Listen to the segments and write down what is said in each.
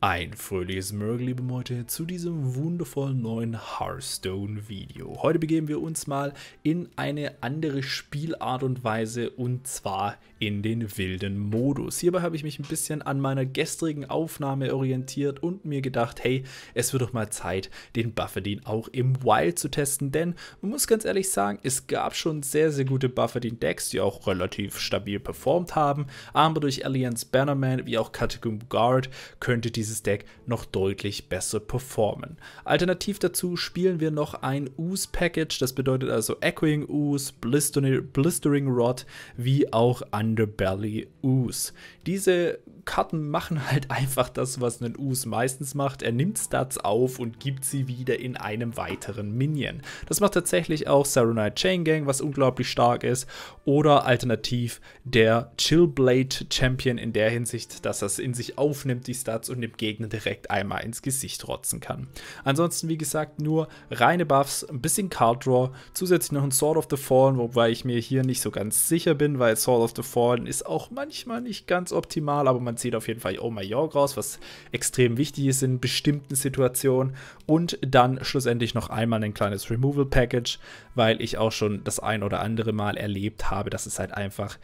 Ein fröhliches Morgen, liebe Leute, zu diesem wundervollen neuen Hearthstone-Video. Heute begeben wir uns mal in eine andere Spielart und Weise, und zwar in den wilden Modus. Hierbei habe ich mich ein bisschen an meiner gestrigen Aufnahme orientiert und mir gedacht, hey, es wird doch mal Zeit, den Bufferdin auch im Wild zu testen, denn man muss ganz ehrlich sagen, es gab schon sehr, sehr gute Bufferdin-Decks, die auch relativ stabil performt haben, aber durch Alliance Bannerman wie auch Catacomb Guard könnte diese Deck noch deutlich besser performen. Alternativ dazu spielen wir noch ein Ooze Package, das bedeutet also Echoing Ooze, Blistering Rod wie auch Underbelly Ooze. Diese Karten machen halt einfach das, was ein Ooze meistens macht. Er nimmt Stats auf und gibt sie wieder in einem weiteren Minion. Das macht tatsächlich auch Saronite Chain Gang, was unglaublich stark ist. Oder alternativ der Chillblade Champion in der Hinsicht, dass er es in sich aufnimmt, die Stats, und dem Gegner direkt einmal ins Gesicht rotzen kann. Ansonsten, wie gesagt, nur reine Buffs, ein bisschen Card Draw, zusätzlich noch ein Sword of the Fallen, wobei ich mir hier nicht so ganz sicher bin, weil Sword of the Fallen ist auch manchmal nicht ganz optimal, aber man zieht auf jeden Fall Oh My York raus, was extrem wichtig ist in bestimmten Situationen, und dann schlussendlich noch einmal ein kleines Removal Package, weil ich auch schon das ein oder andere Mal erlebt habe, dass es halt einfach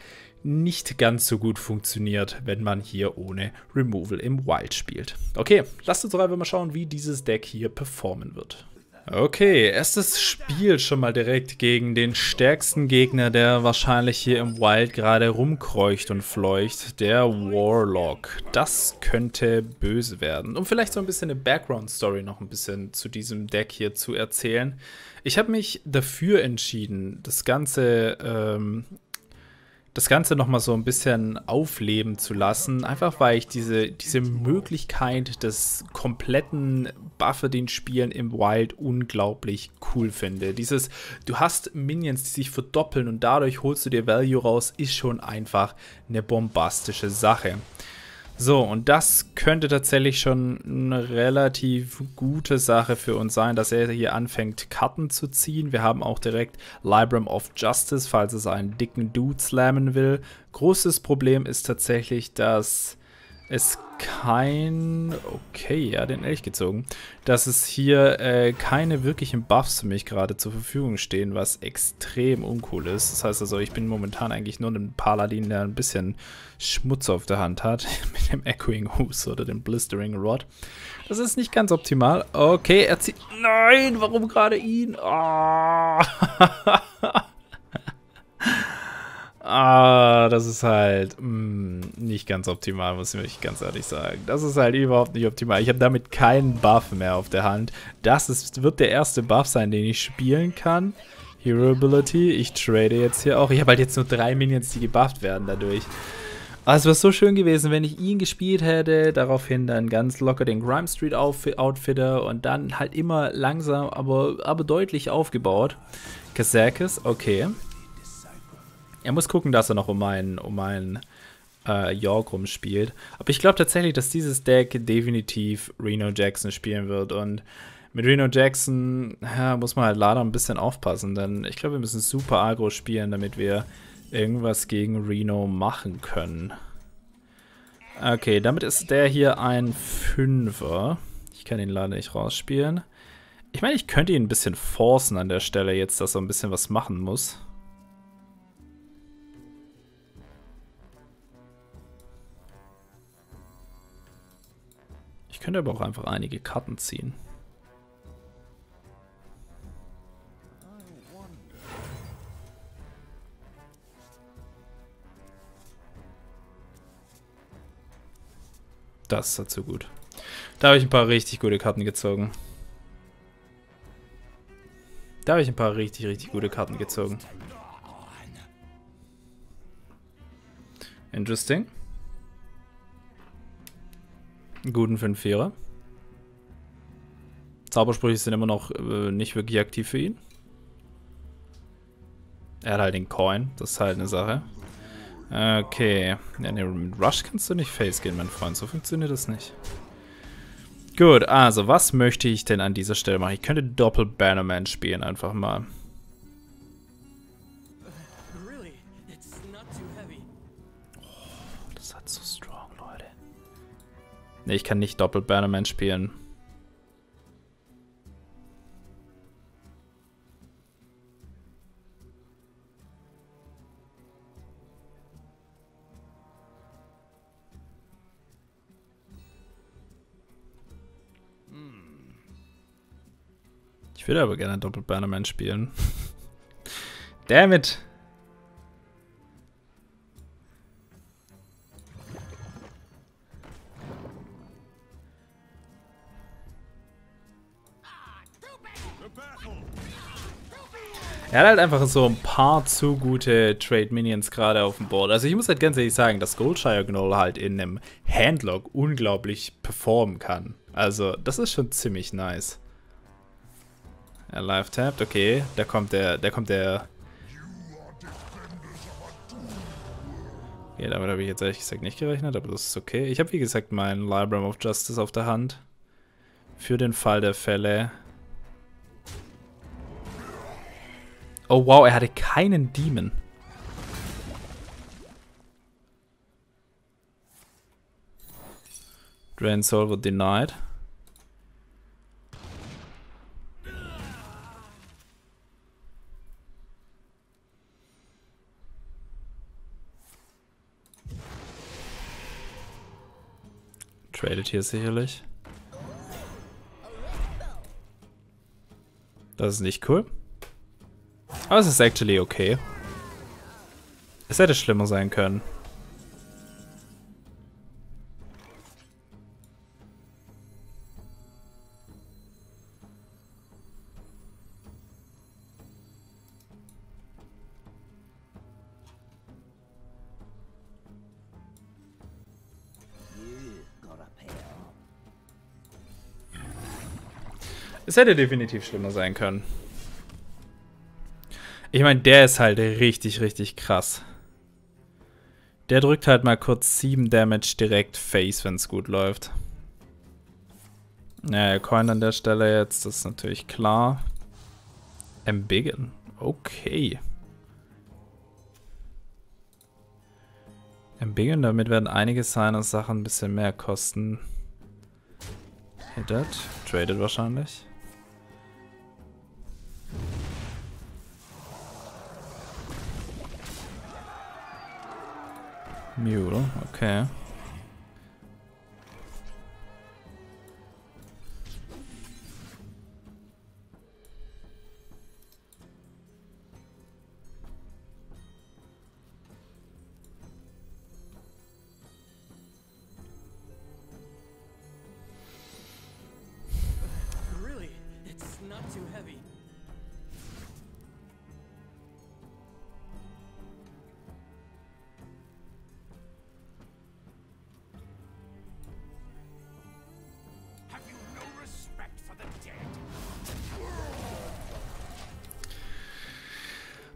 nicht ganz so gut funktioniert, wenn man hier ohne Removal im Wild spielt. Okay, lasst uns doch einfach mal schauen, wie dieses Deck hier performen wird. Okay, erstes Spiel schon mal direkt gegen den stärksten Gegner, der wahrscheinlich hier im Wild gerade rumkreucht und fleucht, der Warlock. Das könnte böse werden. Um vielleicht so ein bisschen eine Background-Story noch ein bisschen zu diesem Deck hier zu erzählen. Ich habe mich dafür entschieden, das Ganze nochmal so ein bisschen aufleben zu lassen, einfach weil ich diese Möglichkeit des kompletten Bufferdin-Spielen im Wild unglaublich cool finde. Dieses, du hast Minions, die sich verdoppeln und dadurch holst du dir Value raus, ist schon einfach eine bombastische Sache. So, und das könnte tatsächlich schon eine relativ gute Sache für uns sein, dass er hier anfängt, Karten zu ziehen. Wir haben auch direkt Libram of Justice, falls es einen dicken Dude slammen will. Großes Problem ist tatsächlich, dass es kein... Okay, ja, den Elch gezogen. Dass es hier keine wirklichen Buffs für mich gerade zur Verfügung stehen, was extrem uncool ist. Das heißt also, ich bin momentan eigentlich nur ein Paladin, der ein bisschen Schmutz auf der Hand hat. Mit dem Echoing Ooze oder dem Blistering Rod. Das ist nicht ganz optimal. Okay, er zieht... Nein, warum gerade ihn? Oh. Ah, das ist halt nicht ganz optimal, muss ich ganz ehrlich sagen. Das ist halt überhaupt nicht optimal. Ich habe damit keinen Buff mehr auf der Hand. Das wird der erste Buff sein, den ich spielen kann. Hero Ability, ich trade jetzt hier auch. Ich habe halt jetzt nur 3 Minions, die gebufft werden dadurch. Also es wäre so schön gewesen, wenn ich ihn gespielt hätte, daraufhin dann ganz locker den Grimestreet Outfitter und dann halt immer langsam, aber deutlich aufgebaut. Kazakus, okay. Er muss gucken, dass er noch um meinen York rumspielt. Aber ich glaube tatsächlich, dass dieses Deck definitiv Reno Jackson spielen wird. Und mit Reno Jackson muss man halt leider ein bisschen aufpassen. Denn ich glaube, wir müssen super aggro spielen, damit wir irgendwas gegen Reno machen können. Okay, damit ist der hier ein Fünfer. Ich kann ihn leider nicht rausspielen. Ich meine, ich könnte ihn ein bisschen forcen an der Stelle jetzt, dass er ein bisschen was machen muss. Ich könnte aber auch einfach einige Karten ziehen. Das ist dazu gut. Da habe ich ein paar richtig gute Karten gezogen. Interesting. Guten 5-4er. Zaubersprüche sind immer noch nicht wirklich aktiv für ihn. Er hat halt den Coin, das ist halt eine Sache. Okay. Ja, nee, mit Rush kannst du nicht face gehen, mein Freund. So funktioniert das nicht. Gut, also was möchte ich denn an dieser Stelle machen? Ich könnte Doppel-Bannerman spielen, einfach mal. Oh, das hat so strong, Leute. Ne, ich kann nicht doppelt Bannerman spielen. Ich würde aber gerne doppelt Bannerman spielen. Damn it! Er hat halt einfach so ein paar zu gute Trade-Minions gerade auf dem Board. Also ich muss halt ganz ehrlich sagen, dass Goldshire Gnoll halt in einem Handlock unglaublich performen kann. Also das ist schon ziemlich nice. Er live-tapped, okay. Da kommt der, Ja, damit habe ich jetzt ehrlich gesagt nicht gerechnet, aber das ist okay. Ich habe wie gesagt meinen Libram of Justice auf der Hand. Für den Fall der Fälle. Oh wow, er hatte keinen Demon. Drain Soul wird denied. Tradet hier sicherlich. Das ist nicht cool. Aber es ist actually okay. Es hätte schlimmer sein können. Es hätte definitiv schlimmer sein können. Ich meine, der ist halt richtig, richtig krass. Der drückt halt mal kurz 7 Damage direkt Face, wenn es gut läuft. Naja, Coin an der Stelle jetzt, das ist natürlich klar. Embiggen, okay. Embiggen, damit werden einige seiner Sachen ein bisschen mehr kosten. Hittet, traded wahrscheinlich. Mule, okay. Really, it's not too heavy.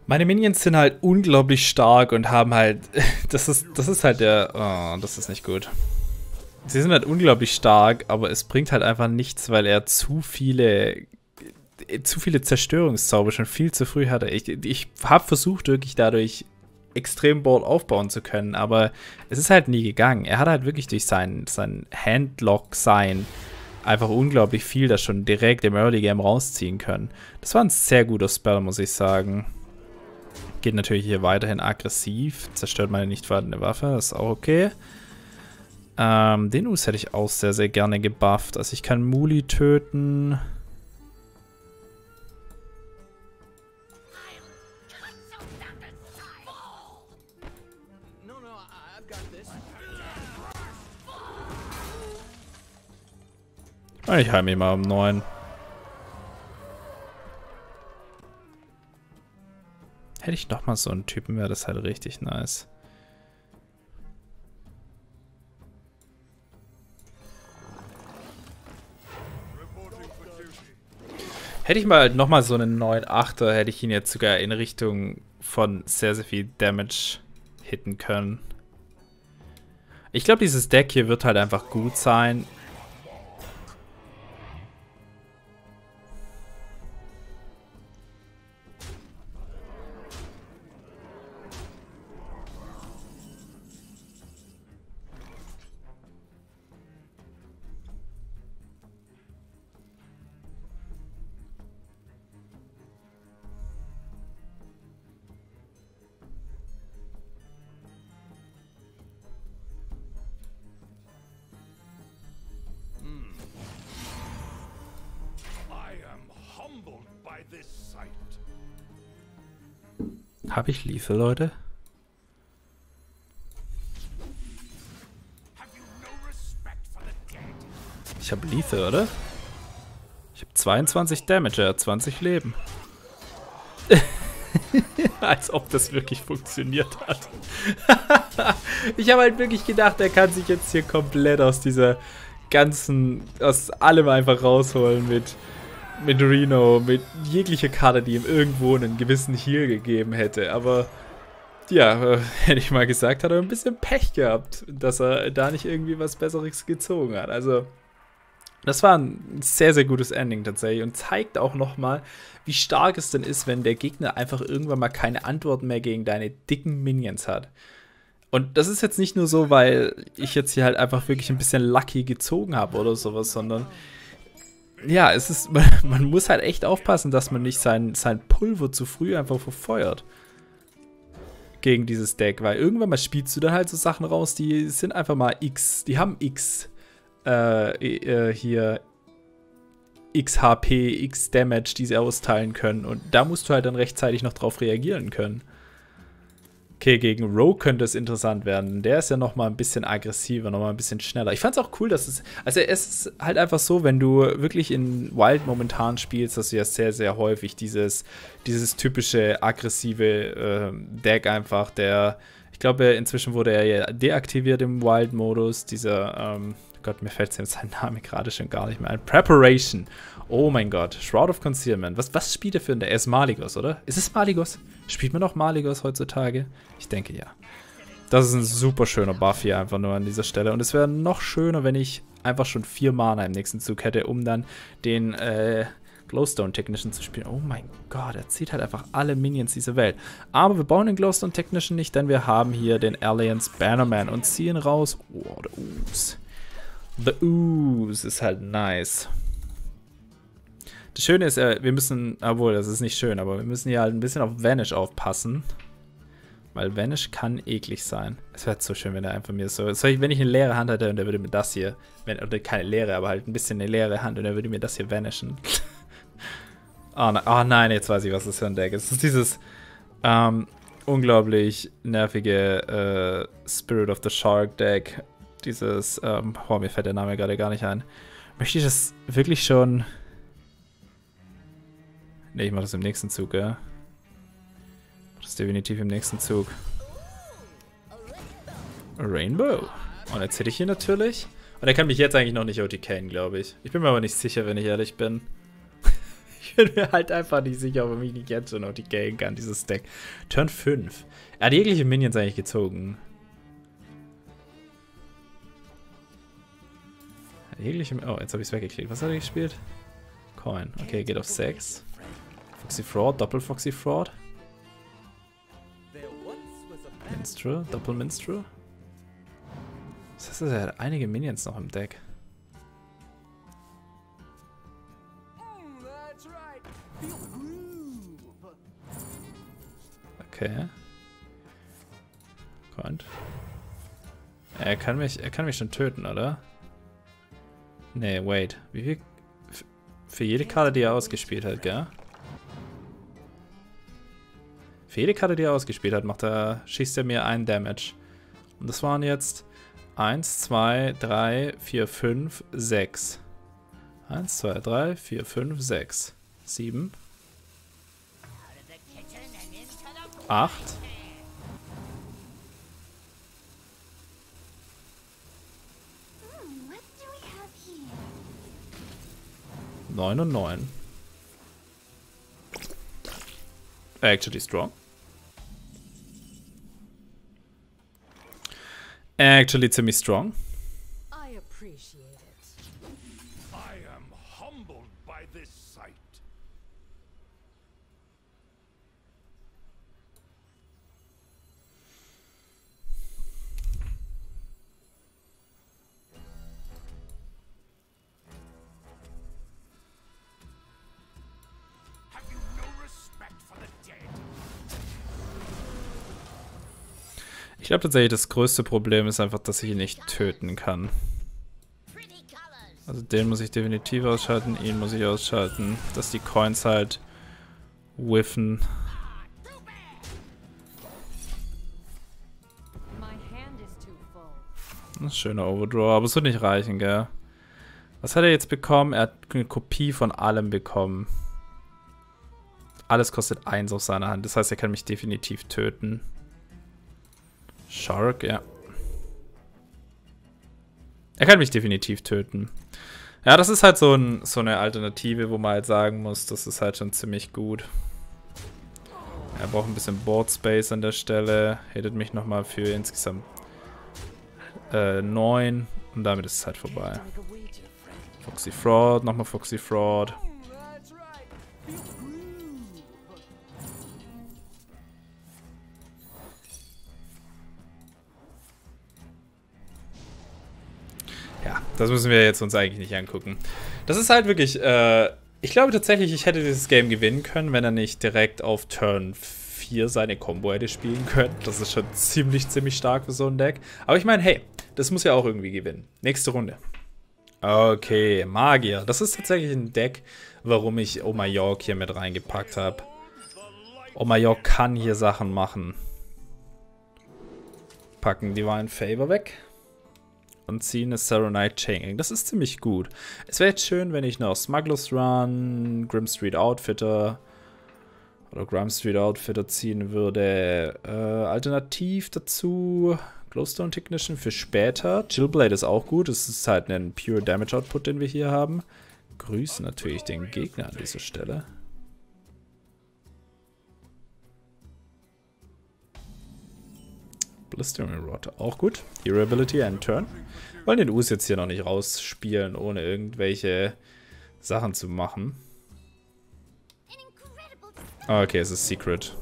Meine Minions sind halt unglaublich stark und haben halt, das ist halt der, oh, das ist nicht gut. Sie sind halt unglaublich stark, aber es bringt halt einfach nichts, weil er zu viele Zerstörungszauber schon viel zu früh hatte. Ich habe versucht, wirklich dadurch extrem Board aufbauen zu können, aber es ist halt nie gegangen. Er hat halt wirklich durch sein Handlock einfach unglaublich viel das schon direkt im Early Game rausziehen können. Das war ein sehr guter Spell, muss ich sagen. Geht natürlich hier weiterhin aggressiv. Zerstört meine nicht vorhandene Waffe. Das ist auch okay. Den Ooze hätte ich auch sehr, sehr gerne gebufft. Also ich kann Muli töten. Ich heile mich mal um 9. Hätte ich nochmal so einen Typen, wäre das halt richtig nice. Hätte ich mal nochmal so einen 9-8er, hätte ich ihn jetzt sogar in Richtung von sehr, sehr viel Damage hitten können. Ich glaube, dieses Deck hier wird halt einfach gut sein. Habe ich Lethal, Leute? Ich habe Lethal, oder? Ich habe 22 Damage, 20 Leben. Als ob das wirklich funktioniert hat. Ich habe halt wirklich gedacht, er kann sich jetzt hier komplett aus dieser ganzen, aus allem einfach rausholen mit Reno, mit jeglicher Karte, die ihm irgendwo einen gewissen Heal gegeben hätte. Aber ja, hätte ich mal gesagt, hat er ein bisschen Pech gehabt, dass er da nicht irgendwie was Besseres gezogen hat. Also das war ein sehr, sehr gutes Ending tatsächlich und zeigt auch nochmal, wie stark es denn ist, wenn der Gegner einfach irgendwann mal keine Antworten mehr gegen deine dicken Minions hat. Und das ist jetzt nicht nur so, weil ich jetzt hier halt einfach wirklich ein bisschen lucky gezogen habe oder sowas, sondern ja, es ist, man muss halt echt aufpassen, dass man nicht sein Pulver zu früh einfach verfeuert gegen dieses Deck, weil irgendwann mal spielst du dann halt so Sachen raus, die sind einfach mal X, die haben X. Hier X HP, X Damage, die sie austeilen können. Und da musst du halt dann rechtzeitig noch drauf reagieren können. Okay, gegen Rogue könnte es interessant werden. Der ist ja nochmal ein bisschen aggressiver, nochmal ein bisschen schneller. Ich fand es auch cool, dass es... Also es ist halt einfach so, wenn du wirklich in Wild momentan spielst, dass du ja sehr, sehr häufig dieses typische aggressive Deck einfach, der... Ich glaube, inzwischen wurde er ja deaktiviert im Wild-Modus, dieser... Gott, mir fällt jetzt sein Name gerade schon gar nicht mehr ein. Preparation. Oh mein Gott. Shroud of Concealment. Was spielt er für ein... Er ist Malygos, oder? Ist es Malygos? Spielt man noch Malygos heutzutage? Ich denke, ja. Das ist ein super schöner Buff hier einfach nur an dieser Stelle. Und es wäre noch schöner, wenn ich einfach schon 4 Mana im nächsten Zug hätte, um dann den Glowstone Technician zu spielen. Oh mein Gott, er zieht halt einfach alle Minions dieser Welt. Aber wir bauen den Glowstone Technician nicht, denn wir haben hier den Alliance Bannerman und ziehen raus... Oh, der Ooze. The Ooze ist halt nice. Das Schöne ist, wir müssen, obwohl das ist nicht schön, aber wir müssen hier halt ein bisschen auf Vanish aufpassen. Weil Vanish kann eklig sein. Es wäre halt so schön, wenn er einfach mir so, wenn ich eine leere Hand hätte und er würde mir das hier, oder keine leere, aber halt ein bisschen eine leere Hand und er würde mir das hier vanishen. Oh nein, jetzt weiß ich, was das für ein Deck ist. Das ist dieses unglaublich nervige Spirit of the Shark Deck. Dieses, mir fällt der Name gerade gar nicht ein. Möchte ich das wirklich schon... Ne, ich mache das im nächsten Zug, ja. Ich mache das definitiv im nächsten Zug. Rainbow. Und jetzt hätte ich hier natürlich... Und er kann mich jetzt eigentlich noch nicht OTKen, glaube ich. Ich bin mir aber nicht sicher, wenn ich ehrlich bin. Ich bin mir halt einfach nicht sicher, ob er mich nicht jetzt schon OTKen kann, dieses Deck. Turn 5. Er hat jegliche Minions eigentlich gezogen. Oh, jetzt habe ich es weggeklickt. Was hat er gespielt? Coin. Okay, geht auf 6. Foxy Fraud, Doppel Foxy Fraud. Minstrel, Doppel Minstrel. Das heißt, er hat einige Minions noch im Deck. Okay. Coin. Er kann mich schon töten, oder? Nee, wait. Wie viel? Für jede Karte, die er ausgespielt hat, gell? Für jede Karte, die er ausgespielt hat, schießt er mir einen Damage. Und das waren jetzt 1, 2, 3, 4, 5, 6. 1, 2, 3, 4, 5, 6. 7. 8. 9 und 9. Actually strong. Actually ziemlich strong. I appreciate it. I am humbled by this sight. Ich glaube tatsächlich, das größte Problem ist einfach, dass ich ihn nicht töten kann. Also den muss ich definitiv ausschalten, ihn muss ich ausschalten, dass die Coins halt whiffen. Ein schöner Overdraw, aber es wird nicht reichen, gell? Was hat er jetzt bekommen? Er hat eine Kopie von allem bekommen. Alles kostet 1 auf seiner Hand, das heißt, er kann mich definitiv töten. Shark, ja. Er kann mich definitiv töten. Ja, das ist halt so eine Alternative, wo man halt sagen muss, das ist halt schon ziemlich gut. Er braucht ein bisschen Board Space an der Stelle. Hittet mich nochmal für insgesamt 9. Und damit ist es halt vorbei. Foxy Fraud, nochmal Foxy Fraud. Ja, das müssen wir jetzt uns eigentlich nicht angucken. Das ist halt wirklich, ich glaube tatsächlich, ich hätte dieses Game gewinnen können, wenn er nicht direkt auf Turn 4 seine Combo hätte spielen können. Das ist schon ziemlich stark für so ein Deck. Aber ich meine, hey, das muss ja auch irgendwie gewinnen. Nächste Runde. Okay, Magier. Das ist tatsächlich ein Deck, warum ich Oh My York hier mit reingepackt habe. Oh My York kann hier Sachen machen. Packen Divine Favor weg. Und ziehen eine Saronite Chain Gang. Das ist ziemlich gut. Es wäre jetzt schön, wenn ich noch Smugglers Run, Grimestreet Outfitter ziehen würde. Alternativ dazu Glowstone Technician für später. Chillblade ist auch gut. Es ist halt ein Pure Damage Output, den wir hier haben. Grüßen natürlich den Gegner an dieser Stelle. Blistering Rod, auch gut. Durability and Turn. Wollen den Ooze jetzt hier noch nicht rausspielen, ohne irgendwelche Sachen zu machen. Okay, es ist Secret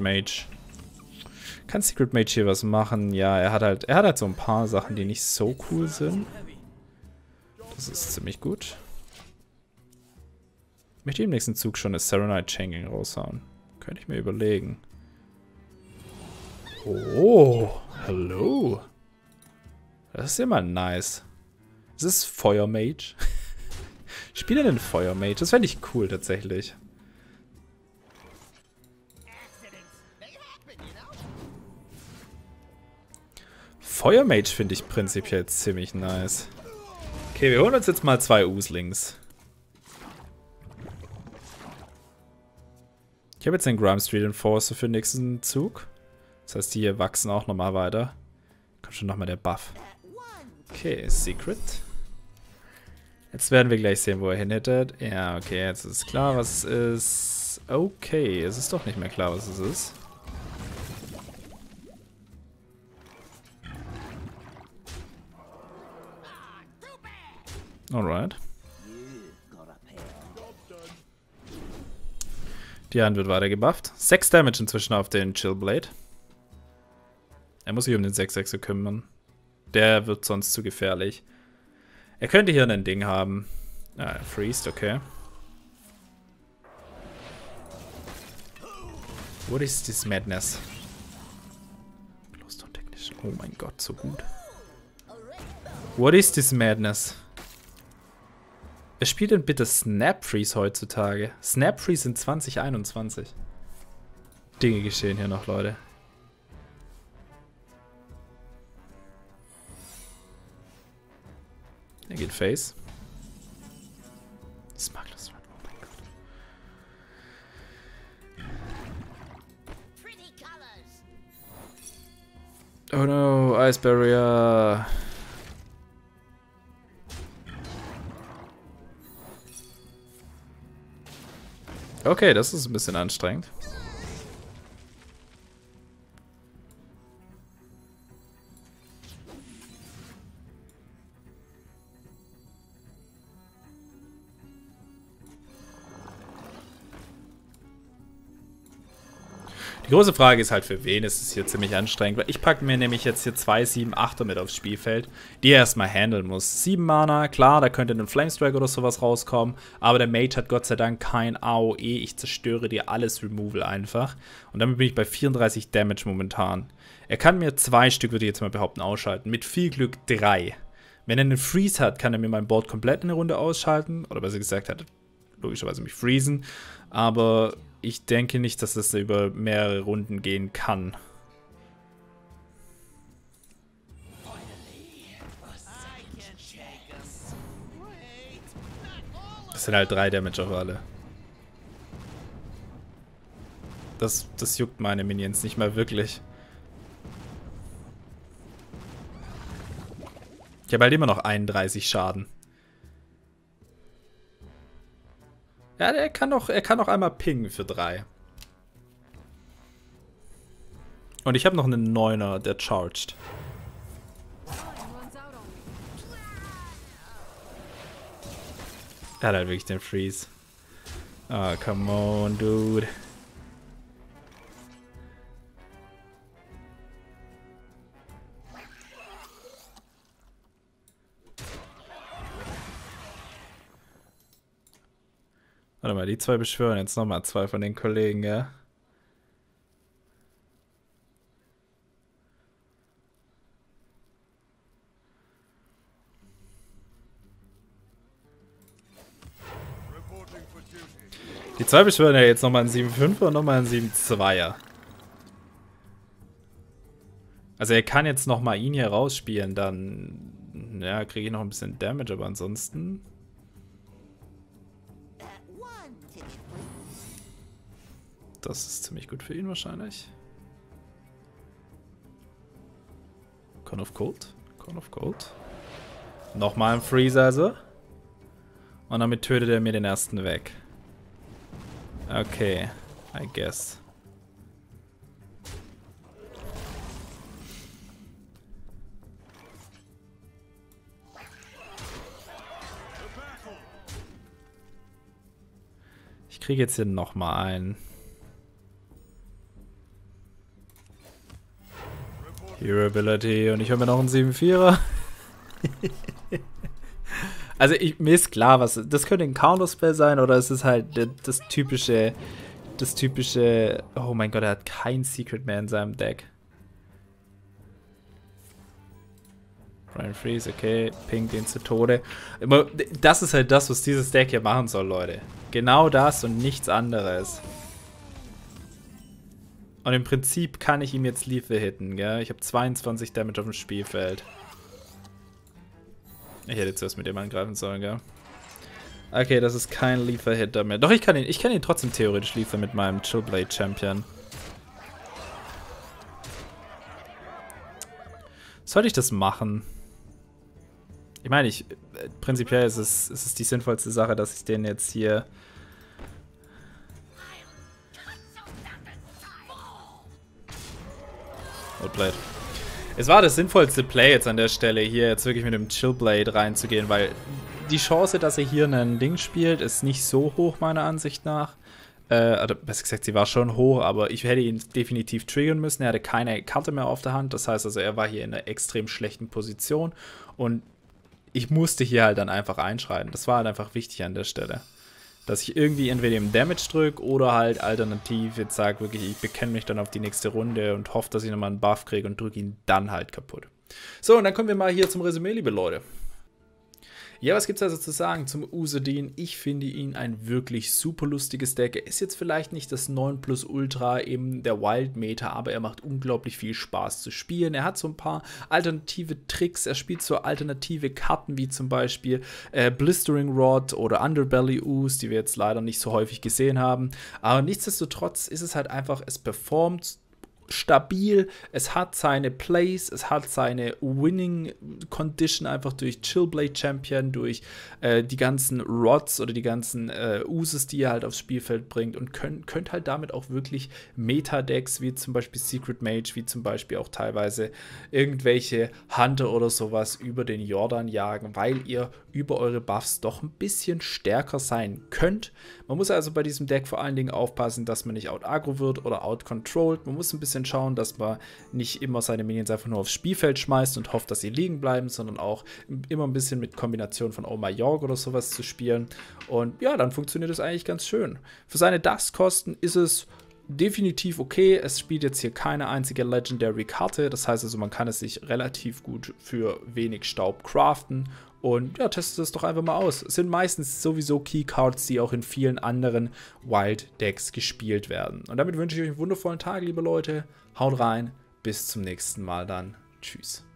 Mage. Kann Secret Mage hier was machen? Ja, er hat halt so ein paar Sachen, die nicht so cool sind. Das ist ziemlich gut. Ich möchte im nächsten Zug schon eine Saronite Chain Gang raushauen. Könnte ich mir überlegen. Oh, hallo. Das ist immer nice. Ist es Feuermage? Spiele den Feuermage. Das fände ich cool tatsächlich. Feuermage finde ich prinzipiell ziemlich nice. Okay, wir holen uns jetzt mal 2 Oozlings. Ich habe jetzt den Grimestreet Enforcer für den nächsten Zug. Das heißt, die hier wachsen auch nochmal weiter. Kommt schon nochmal der Buff. Okay, Secret. Jetzt werden wir gleich sehen, wo er hinhittet. Ja, okay, jetzt ist klar, was es ist. Okay, es ist doch nicht mehr klar, was es ist. Alright. Die Hand wird weiter gebufft. 6 Damage inzwischen auf den Chillblade. Er muss sich um den 6/6 kümmern. Der wird sonst zu gefährlich. Er könnte hier ein Ding haben. Ah, er freest, okay. What is this madness? Glowstone Technician. Oh mein Gott, so gut. What is this madness? Wer spielt denn bitte Snapfreeze heutzutage? Snapfreeze in 2021. Dinge geschehen hier noch, Leute. Er geht Face. Smugglers Run, oh mein Gott. Oh no, Ice Barrier. Okay, das ist ein bisschen anstrengend. Die große Frage ist halt, für wen ist es hier ziemlich anstrengend, weil ich packe mir nämlich jetzt hier 2, 7, 8er mit aufs Spielfeld, die er erstmal handeln muss. 7 Mana, klar, da könnte ein Flamestrike oder sowas rauskommen, aber der Mage hat Gott sei Dank kein AOE, ich zerstöre dir alles Removal einfach. Und damit bin ich bei 34 Damage momentan. Er kann mir 2 Stück, würde ich jetzt mal behaupten, ausschalten, mit viel Glück 3. Wenn er einen Freeze hat, kann er mir mein Board komplett in der Runde ausschalten. Oder besser gesagt, hat logischerweise mich freezen. Aber ich denke nicht, dass das über mehrere Runden gehen kann. Das sind halt 3 Damage auf alle. Das juckt meine Minions nicht mal wirklich. Ich habe halt immer noch 31 Schaden. Ja, er kann noch einmal pingen für 3. Und ich habe noch einen 9er, der charged. Er hat halt wirklich den Freeze. Ah, come on, dude. Warte mal, die 2 beschwören jetzt nochmal 2 von den Kollegen, ja? Die 2 beschwören ja jetzt nochmal einen 7-5er und nochmal einen 7-2er. Also er kann jetzt nochmal ihn hier rausspielen, dann ja, kriege ich noch ein bisschen Damage, aber ansonsten... Das ist ziemlich gut für ihn wahrscheinlich. Con of Cold. Con of Cold. Nochmal ein Freeze also. Und damit tötet er mir den ersten weg. Okay. I guess. Ich kriege jetzt hier nochmal einen. Hero Ability und ich habe mir noch einen 7-4er. Also mir ist klar, was das könnte ein Counterspell sein oder es ist halt das typische. Oh mein Gott, er hat kein Secret mehr in seinem Deck. Brian Freeze, okay, ping den zu Tode. Das ist halt das, was dieses Deck hier machen soll, Leute. Genau das und nichts anderes. Und im Prinzip kann ich ihm jetzt Lethal hitten, gell? Ich habe 22 Damage auf dem Spielfeld. Ich hätte zuerst mit dem angreifen sollen, gell? Okay, das ist kein Lethal Hitter mehr. Doch, ich kann ihn trotzdem theoretisch Lethal mit meinem Chillblade Champion. Sollte ich das machen? Ich meine, prinzipiell ist es die sinnvollste Sache, dass ich den jetzt hier... Blade. Es war das sinnvollste Play jetzt an der Stelle, hier jetzt wirklich mit dem Chillblade reinzugehen, weil die Chance, dass er hier einen Ding spielt, ist nicht so hoch, meiner Ansicht nach. Also besser gesagt, sie war schon hoch, aber ich hätte ihn definitiv triggern müssen. Er hatte keine Karte mehr auf der Hand, das heißt also, er war hier in einer extrem schlechten Position und ich musste hier halt dann einfach einschreiten. Das war halt einfach wichtig an der Stelle. Dass ich irgendwie entweder im Damage drücke oder halt alternativ jetzt sage, wirklich, ich bekenne mich dann auf die nächste Runde und hoffe, dass ich nochmal einen Buff kriege und drücke ihn dann halt kaputt. So, und dann kommen wir mal hier zum Resümee, liebe Leute. Ja, was gibt's also zu sagen zum Oozadin? Ich finde ihn ein wirklich super lustiges Deck. Er ist jetzt vielleicht nicht das 9+Ultra eben der Wild-Meta, aber er macht unglaublich viel Spaß zu spielen. Er hat so ein paar alternative Tricks. Er spielt so alternative Karten wie zum Beispiel Blistering Rod oder Underbelly Ooze, die wir jetzt leider nicht so häufig gesehen haben. Aber nichtsdestotrotz ist es halt einfach, es performt stabil, es hat seine Plays, es hat seine Winning Condition einfach durch Chillblade Champion, durch die ganzen Rods oder die ganzen Oozes, die er halt aufs Spielfeld bringt und könnt halt damit auch wirklich Meta-Decks wie zum Beispiel Secret Mage, wie zum Beispiel auch teilweise irgendwelche Hunter oder sowas über den Jordan jagen, weil ihr über eure Buffs doch ein bisschen stärker sein könnt. Man muss also bei diesem Deck vor allen Dingen aufpassen, dass man nicht out-aggro wird oder out-controlled. Man muss ein bisschen schauen, dass man nicht immer seine Minions einfach nur aufs Spielfeld schmeißt und hofft, dass sie liegen bleiben, sondern auch immer ein bisschen mit Kombination von Oh My York oder sowas zu spielen. Und ja, dann funktioniert das eigentlich ganz schön. Für seine Dachskosten ist es definitiv okay. Es spielt jetzt hier keine einzige Legendary-Karte. Das heißt also, man kann es sich relativ gut für wenig Staub craften. Und ja, testet es doch einfach mal aus. Es sind meistens sowieso Keycards, die auch in vielen anderen Wild-Decks gespielt werden. Und damit wünsche ich euch einen wundervollen Tag, liebe Leute. Haut rein, bis zum nächsten Mal dann. Tschüss.